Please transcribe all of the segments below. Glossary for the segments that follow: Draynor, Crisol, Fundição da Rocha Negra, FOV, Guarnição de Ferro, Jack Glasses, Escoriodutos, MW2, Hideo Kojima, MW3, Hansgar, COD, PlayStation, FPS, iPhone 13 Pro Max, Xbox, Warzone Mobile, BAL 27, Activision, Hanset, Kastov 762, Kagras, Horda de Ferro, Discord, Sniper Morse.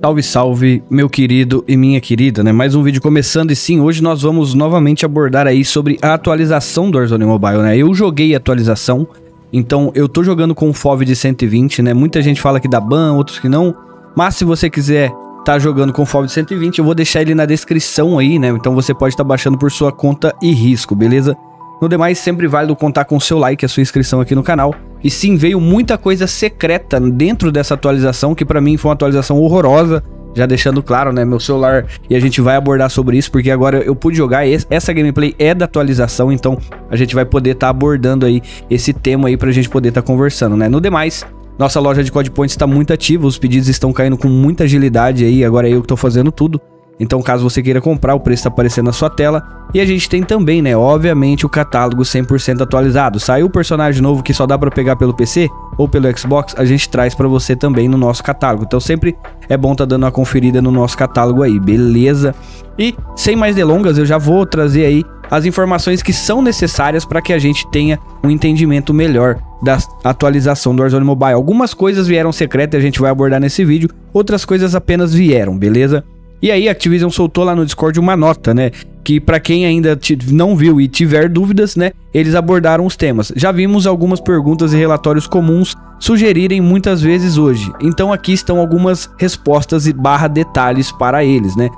Salve, salve, meu querido e minha querida, né? Mais um vídeo começando e sim, hoje nós vamos novamente abordar aí sobre a atualização do Warzone Mobile, né? Eu joguei a atualização, então eu tô jogando com um FOV de 120, né? Muita gente fala que dá ban, outros que não, mas se você quiser tá jogando com FOV de 120, eu vou deixar ele na descrição aí, né? Então você pode tá baixando por sua conta e risco, beleza? No demais, sempre válido contar com o seu like, a sua inscrição aqui no canal. E sim, veio muita coisa secreta dentro dessa atualização, que pra mim foi uma atualização horrorosa, já deixando claro, né, meu celular, e a gente vai abordar sobre isso, porque agora eu pude jogar, essa gameplay é da atualização, então a gente vai poder tá abordando aí esse tema aí pra gente poder tá conversando, né. No demais, nossa loja de Code Points tá muito ativa, os pedidos estão caindo com muita agilidade aí, agora é eu que tô fazendo tudo. Então, caso você queira comprar, o preço está aparecendo na sua tela. E a gente tem também, né, obviamente, o catálogo 100% atualizado. Saiu o personagem novo que só dá para pegar pelo PC ou pelo Xbox, a gente traz para você também no nosso catálogo. Então, sempre é bom tá dando uma conferida no nosso catálogo aí, beleza? E, sem mais delongas, eu já vou trazer aí as informações que são necessárias para que a gente tenha um entendimento melhor da atualização do Warzone Mobile. Algumas coisas vieram secretas e a gente vai abordar nesse vídeo, outras coisas apenas vieram, beleza? E aí, a Activision soltou lá no Discord uma nota, né, que pra quem ainda não viu e tiver dúvidas, né, eles abordaram os temas. Já vimos algumas perguntas e relatórios comuns sugerirem muitas vezes hoje, então aqui estão algumas respostas e barra detalhes para eles, né.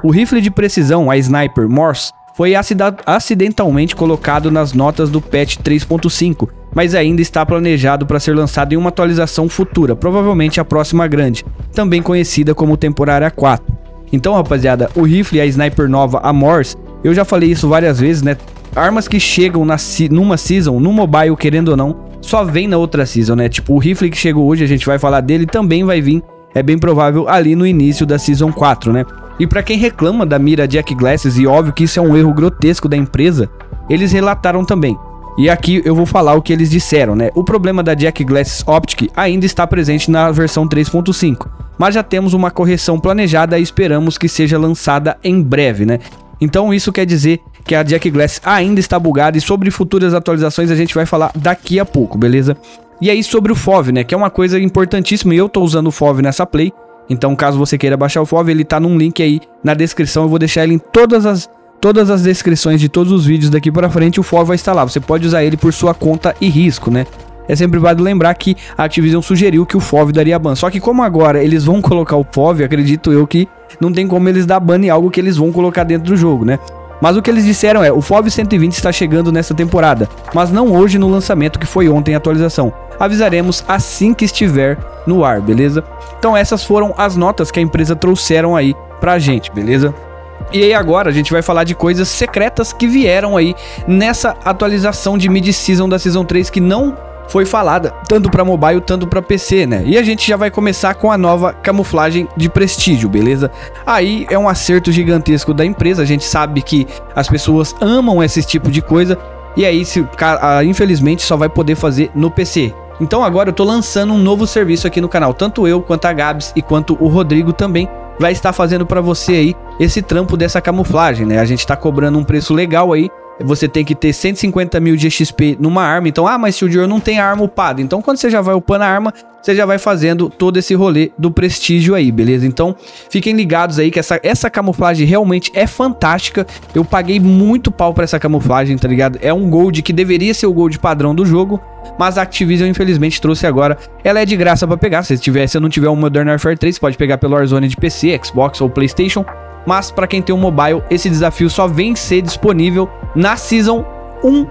O rifle de precisão, a Sniper Morse, foi acidentalmente colocado nas notas do patch 3.5, mas ainda está planejado para ser lançado em uma atualização futura, provavelmente a próxima grande, também conhecida como Temporária 4. Então, rapaziada, o rifle e a sniper nova, a Morse, eu já falei isso várias vezes, né? Armas que chegam numa season, no mobile, querendo ou não, só vem na outra season, né? Tipo, o rifle que chegou hoje, a gente vai falar dele, também vai vir, é bem provável, ali no início da season 4, né? E pra quem reclama da mira Jack Glasses, e óbvio que isso é um erro grotesco da empresa, eles relataram também. E aqui eu vou falar o que eles disseram, né? O problema da Jack Glasses Optic ainda está presente na versão 3.5, mas já temos uma correção planejada e esperamos que seja lançada em breve, né? Então isso quer dizer que a Jack Glasses ainda está bugada e sobre futuras atualizações a gente vai falar daqui a pouco, beleza? E aí sobre o FOV, né? Que é uma coisa importantíssima e eu tô usando o FOV nessa play, então caso você queira baixar o FOV, ele tá num link aí na descrição, eu vou deixar ele em todas as descrições de todos os vídeos daqui para frente, o FOV vai estar lá. Você pode usar ele por sua conta e risco, né? É sempre válido lembrar que a Activision sugeriu que o FOV daria ban. Só que como agora eles vão colocar o FOV, acredito eu que não tem como eles dar ban em algo que eles vão colocar dentro do jogo, né? Mas o que eles disseram é, o FOV 120 está chegando nessa temporada, mas não hoje no lançamento que foi ontem a atualização. Avisaremos assim que estiver no ar, beleza? Então essas foram as notas que a empresa trouxeram aí pra gente, beleza? E aí agora a gente vai falar de coisas secretas que vieram aí nessa atualização de mid-season da Season 3 que não foi falada, tanto para mobile, tanto para PC, né? E a gente já vai começar com a nova camuflagem de prestígio, beleza? Aí é um acerto gigantesco da empresa, a gente sabe que as pessoas amam esse tipo de coisa e aí infelizmente só vai poder fazer no PC. Então agora eu tô lançando um novo serviço aqui no canal, tanto eu, quanto a Gabs e quanto o Rodrigo também vai estar fazendo pra você aí esse trampo dessa camuflagem, né? A gente tá cobrando um preço legal aí, você tem que ter 150 mil de XP numa arma, então, ah, mas tio Dior não tem arma upada, então quando você já vai upando a arma, você já vai fazendo todo esse rolê do prestígio aí, beleza? Então, fiquem ligados aí que essa camuflagem realmente é fantástica, eu paguei muito pau pra essa camuflagem, tá ligado? É um gold que deveria ser o gold padrão do jogo, mas a Activision infelizmente trouxe agora, ela é de graça pra pegar, se não tiver um Modern Warfare 3, pode pegar pelo Warzone de PC, Xbox ou PlayStation, mas pra quem tem um mobile, esse desafio só vem ser disponível na Season 1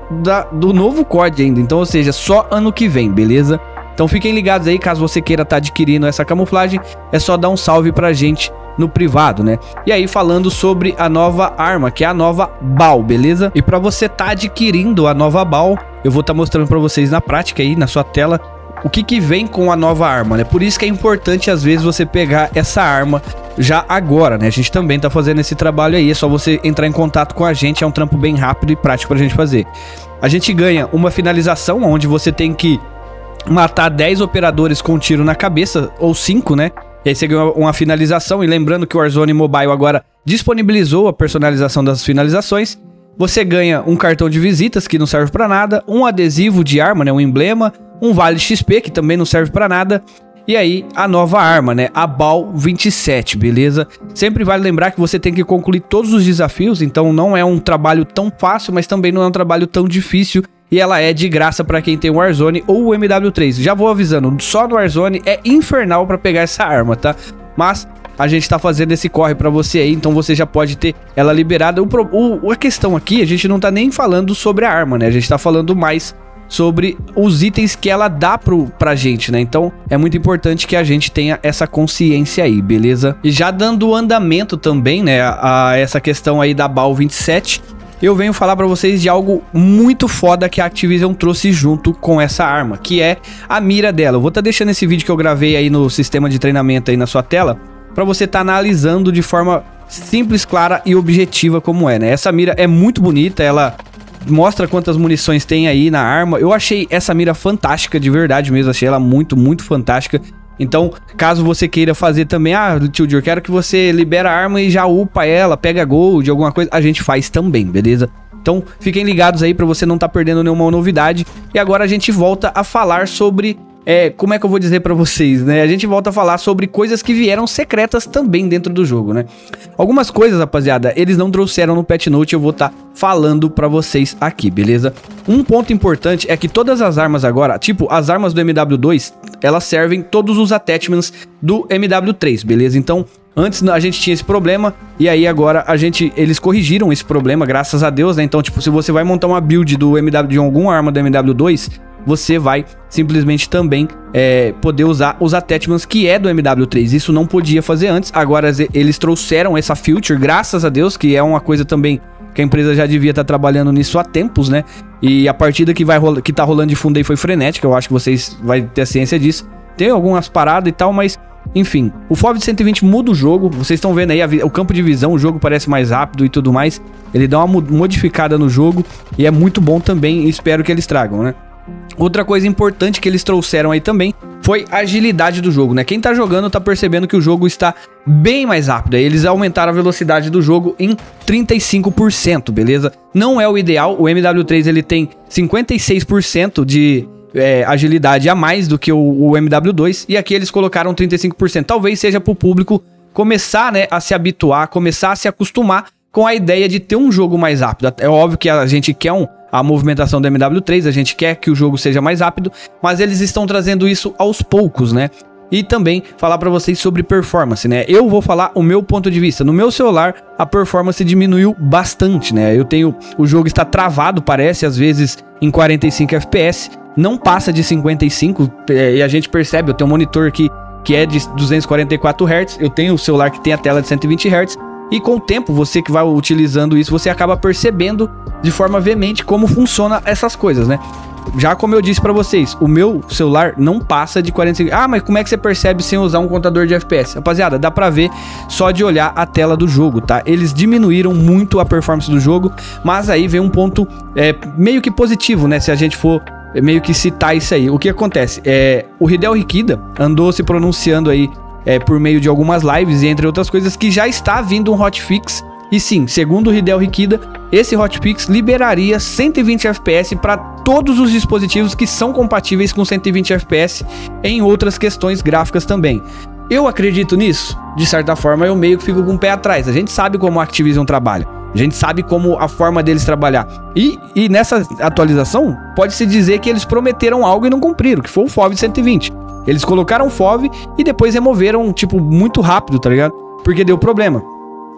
do novo COD ainda, então, ou seja, só ano que vem, beleza? Então fiquem ligados aí, caso você queira tá adquirindo essa camuflagem, é só dar um salve pra gente no privado, né? E aí falando sobre a nova arma, que é a nova BAL, beleza? E pra você tá adquirindo a nova BAL, eu vou tá mostrando pra vocês na prática aí, na sua tela, o que vem com a nova arma, né? Por isso que é importante, às vezes, você pegar essa arma já agora, né? A gente também tá fazendo esse trabalho aí, é só você entrar em contato com a gente, é um trampo bem rápido e prático pra gente fazer. A gente ganha uma finalização, onde você tem que matar 10 operadores com um tiro na cabeça, ou 5, né? E aí você ganha uma finalização, e lembrando que o Warzone Mobile agora disponibilizou a personalização das finalizações. Você ganha um cartão de visitas, que não serve pra nada, um adesivo de arma, né? Um emblema, um vale XP, que também não serve pra nada, E aí a nova arma, né, a BAL 27, beleza? Sempre vale lembrar que você tem que concluir todos os desafios, então não é um trabalho tão fácil, mas também não é um trabalho tão difícil. E ela é de graça para quem tem o Warzone ou o MW3. Já vou avisando, só no Warzone é infernal para pegar essa arma, tá? Mas a gente tá fazendo esse corre pra você aí, então você já pode ter ela liberada. A questão aqui, a gente não tá nem falando sobre a arma, né? A gente tá falando mais sobre os itens que ela dá pra gente, né? Então é muito importante que a gente tenha essa consciência aí, beleza? E já dando andamento também, né, a essa questão aí da BAL 27... eu venho falar pra vocês de algo muito foda que a Activision trouxe junto com essa arma, que é a mira dela. Eu vou estar deixando esse vídeo que eu gravei aí no sistema de treinamento aí na sua tela, pra você estar analisando de forma simples, clara e objetiva como é, né? Essa mira é muito bonita, ela mostra quantas munições tem aí na arma. Eu achei essa mira fantástica, de verdade mesmo, achei ela muito, muito fantástica. Então, caso você queira fazer também, tio, eu quero que você libera a arma e já upa ela, pega gold, alguma coisa, a gente faz também, beleza? Então, fiquem ligados aí pra você não tá perdendo nenhuma novidade. E agora a gente volta a falar sobre, como é que eu vou dizer pra vocês, né? A gente volta a falar sobre coisas que vieram secretas também dentro do jogo, né? Algumas coisas, rapaziada, eles não trouxeram no patch note, eu vou tá falando pra vocês aqui, beleza? Um ponto importante é que todas as armas agora, tipo, as armas do MW2... elas servem todos os attachments do MW3, beleza? Então, antes a gente tinha esse problema, e aí agora eles corrigiram esse problema, graças a Deus, né? Então, tipo, se você vai montar uma build de alguma arma do MW2, você vai simplesmente também poder usar os attachments que é do MW3. Isso não podia fazer antes, agora eles trouxeram essa feature, graças a Deus, que é uma coisa também que a empresa já devia estar trabalhando nisso há tempos, né? E a partida que tá rolando de fundo aí foi frenética, eu acho que vocês vão ter a ciência disso. Tem algumas paradas e tal, mas enfim. O FOV de 120 muda o jogo, vocês estão vendo aí o campo de visão, o jogo parece mais rápido e tudo mais. Ele dá uma modificada no jogo e é muito bom também, espero que eles tragam, né? Outra coisa importante que eles trouxeram aí também foi a agilidade do jogo, né? Quem tá jogando tá percebendo que o jogo está bem mais rápido. Eles aumentaram a velocidade do jogo em 35%, beleza? Não é o ideal, o MW3 ele tem 56% de agilidade a mais do que o MW2, e aqui eles colocaram 35%. Talvez seja pro público começar, né, a se habituar, começar a se acostumar com a ideia de ter um jogo mais rápido. É óbvio que a gente quer a movimentação do MW3, a gente quer que o jogo seja mais rápido, mas eles estão trazendo isso aos poucos, né? E também falar pra vocês sobre performance, né? Eu vou falar o meu ponto de vista. No meu celular, a performance diminuiu bastante, né? O jogo está travado, parece, às vezes em 45 FPS, não passa de 55, e a gente percebe, eu tenho um monitor aqui que é de 244 Hz, eu tenho um celular que tem a tela de 120 Hz, e com o tempo, você que vai utilizando isso, você acaba percebendo de forma veemente como funciona essas coisas, né? Já como eu disse pra vocês, o meu celular não passa de 45... Ah, mas como é que você percebe sem usar um contador de FPS? Rapaziada, dá pra ver só de olhar a tela do jogo, tá? Eles diminuíram muito a performance do jogo, mas aí vem um ponto meio que positivo, né? Se a gente for meio que citar isso aí. O que acontece? O Hideo Kojima andou se pronunciando aí por meio de algumas lives e entre outras coisas, que já está vindo um hotfix. E sim, segundo o Hideo Kojima, esse hotfix liberaria 120 FPS para todos os dispositivos que são compatíveis com 120 FPS em outras questões gráficas também. Eu acredito nisso? De certa forma, eu meio que fico com o pé atrás. A gente sabe como a Activision trabalha. A gente sabe como a forma deles trabalhar. E nessa atualização, pode-se dizer que eles prometeram algo e não cumpriram, que foi o FOV de 120. Eles colocaram FOV e depois removeram, tipo, muito rápido, tá ligado? Porque deu problema.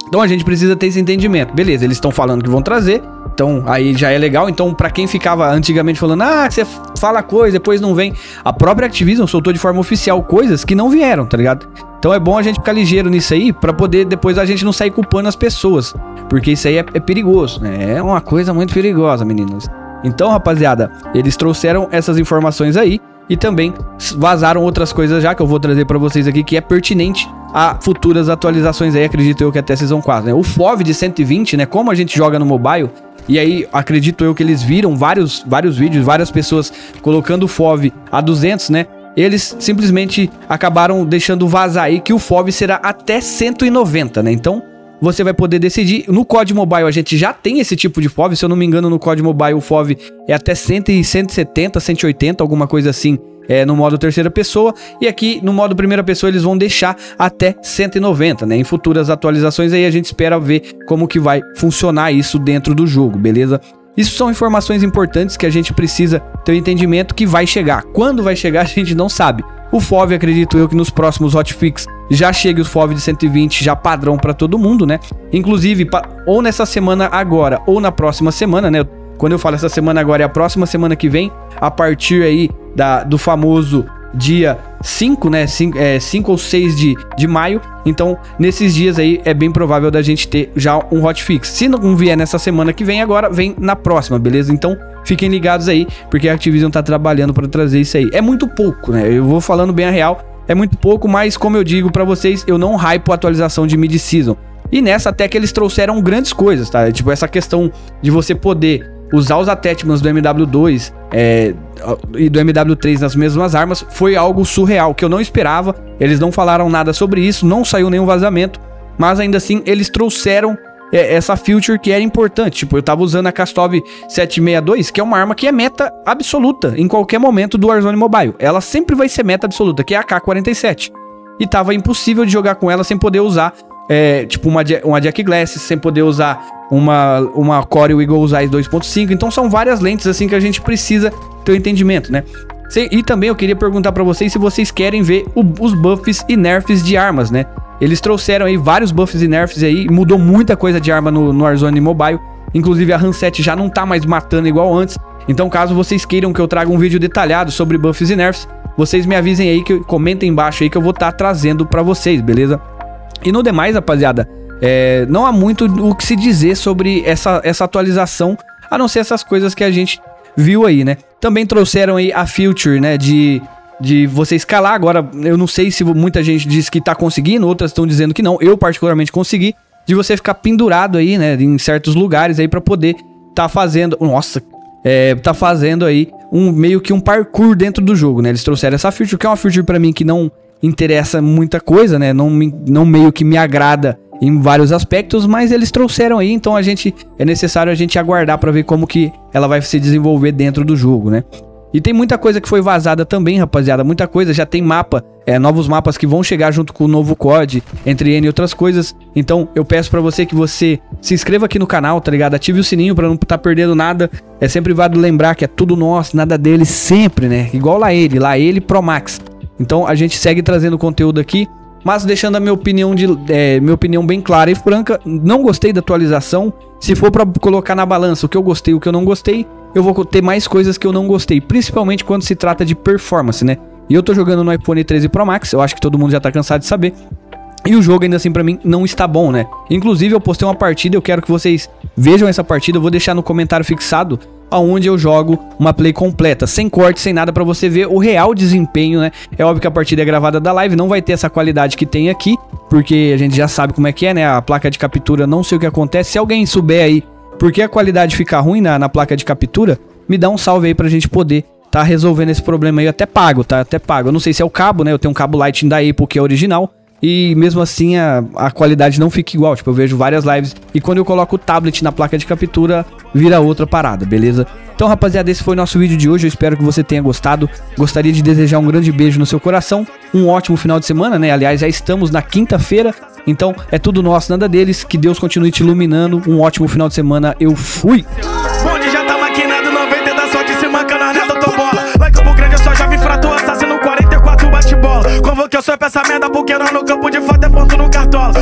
Então a gente precisa ter esse entendimento. Beleza, eles estão falando que vão trazer, então aí já é legal. Então pra quem ficava antigamente falando, você fala coisa, depois não vem. A própria Activision soltou de forma oficial coisas que não vieram, tá ligado? Então é bom a gente ficar ligeiro nisso aí, pra poder depois a gente não sair culpando as pessoas. Porque isso aí é perigoso, né? É uma coisa muito perigosa, meninas. Então, rapaziada, eles trouxeram essas informações aí. E também vazaram outras coisas já que eu vou trazer pra vocês aqui, que é pertinente a futuras atualizações aí, acredito eu que até Season 4, né? O FOV de 120, né? Como a gente joga no mobile, e aí acredito eu que eles viram vários vídeos, várias pessoas colocando o FOV a 200, né? Eles simplesmente acabaram deixando vazar aí que o FOV será até 190, né? Então você vai poder decidir. No COD Mobile a gente já tem esse tipo de FOV, se eu não me engano no COD Mobile o FOV é até 100, 170, 180, alguma coisa assim, no modo terceira pessoa, e aqui no modo primeira pessoa eles vão deixar até 190, né? Em futuras atualizações aí a gente espera ver como que vai funcionar isso dentro do jogo, beleza? Isso são informações importantes que a gente precisa ter um entendimento que vai chegar. Quando vai chegar a gente não sabe. O FOV, acredito eu que nos próximos hotfix já chegue o FOV de 120 já padrão para todo mundo, né? Inclusive, ou nessa semana agora ou na próxima semana, né? Quando eu falo essa semana agora é a próxima semana que vem, a partir aí do famoso dia 5, né? 5 ou 6 de maio. Então, nesses dias aí é bem provável da gente ter já um hotfix. Se não vier nessa semana que vem agora, vem na próxima, beleza? Então, fiquem ligados aí, porque a Activision tá trabalhando para trazer isso aí. É muito pouco, né? Eu vou falando bem a real, é muito pouco, mas como eu digo para vocês, eu não hypo a atualização de mid-season. E nessa até que eles trouxeram grandes coisas, tá? Tipo, essa questão de você poder usar os attachments do MW2 e do MW3 nas mesmas armas foi algo surreal, que eu não esperava. Eles não falaram nada sobre isso, não saiu nenhum vazamento, mas ainda assim eles trouxeram essa feature que era importante. Tipo, eu tava usando a Kastov 762, que é uma arma que é meta absoluta em qualquer momento do Warzone Mobile. Ela sempre vai ser meta absoluta, que é a AK-47. E tava impossível de jogar com ela sem poder usar tipo uma Jack Glasses, sem poder usar uma Core Eagle's Eyes 2.5. Então são várias lentes assim que a gente precisa ter um entendimento, né? E também eu queria perguntar pra vocês se vocês querem ver os buffs e nerfs de armas, né? Eles trouxeram aí vários buffs e nerfs aí, mudou muita coisa de arma no Warzone Mobile. Inclusive a Hanset já não tá mais matando igual antes. Então caso vocês queiram que eu traga um vídeo detalhado sobre buffs e nerfs, vocês me avisem aí, comentem embaixo aí que eu vou estar trazendo pra vocês, beleza? E no demais, rapaziada, não há muito o que se dizer sobre essa atualização, a não ser essas coisas que a gente viu aí, né? Também trouxeram aí a feature, né, de você escalar. Agora, eu não sei se muita gente diz que tá conseguindo, outras estão dizendo que não. Eu particularmente consegui, de você ficar pendurado aí, né, em certos lugares aí pra poder tá fazendo... Nossa, tá fazendo aí meio que um parkour dentro do jogo, né? Eles trouxeram essa feature, que é uma feature pra mim que não interessa muita coisa, né? Não meio que me agrada em vários aspectos, mas eles trouxeram aí, então é necessário a gente aguardar para ver como que ela vai se desenvolver dentro do jogo, né? E tem muita coisa que foi vazada também, rapaziada, muita coisa, já tem mapa, novos mapas que vão chegar junto com o novo COD, entre N e outras coisas. Então eu peço pra você que você se inscreva aqui no canal, tá ligado? Ative o sininho pra não tá perdendo nada. É sempre válido lembrar que é tudo nosso, nada dele, sempre, né? Igual lá ele Pro Max. Então a gente segue trazendo conteúdo aqui, mas deixando a minha opinião bem clara e franca. Não gostei da atualização. Se for pra colocar na balança o que eu gostei e o que eu não gostei, eu vou ter mais coisas que eu não gostei, principalmente quando se trata de performance, né? E eu tô jogando no iPhone 13 Pro Max, eu acho que todo mundo já tá cansado de saber. E o jogo ainda assim pra mim não está bom, né? Inclusive eu postei uma partida, eu quero que vocês vejam essa partida, eu vou deixar no comentário fixado aonde eu jogo uma play completa, sem corte, sem nada, pra você ver o real desempenho, né? É óbvio que a partida é gravada da live, não vai ter essa qualidade que tem aqui, porque a gente já sabe como é que é, né? A placa de captura, não sei o que acontece. Se alguém souber aí porque a qualidade fica ruim na placa de captura, me dá um salve aí pra gente poder tá resolvendo esse problema aí, até pago, tá? Até pago. Eu não sei se é o cabo, né? Eu tenho um cabo Lightning da Apple que é original, e mesmo assim a qualidade não fica igual. Tipo, eu vejo várias lives e quando eu coloco o tablet na placa de captura, vira outra parada, beleza? Então, rapaziada, esse foi o nosso vídeo de hoje. Eu espero que você tenha gostado. Gostaria de desejar um grande beijo no seu coração. Um ótimo final de semana, né? Aliás, já estamos na quinta-feira. Então, é tudo nosso, nada deles. Que Deus continue te iluminando. Um ótimo final de semana. Eu fui! Só pra essa merda porque nós no campo de fato é ponto no cartola.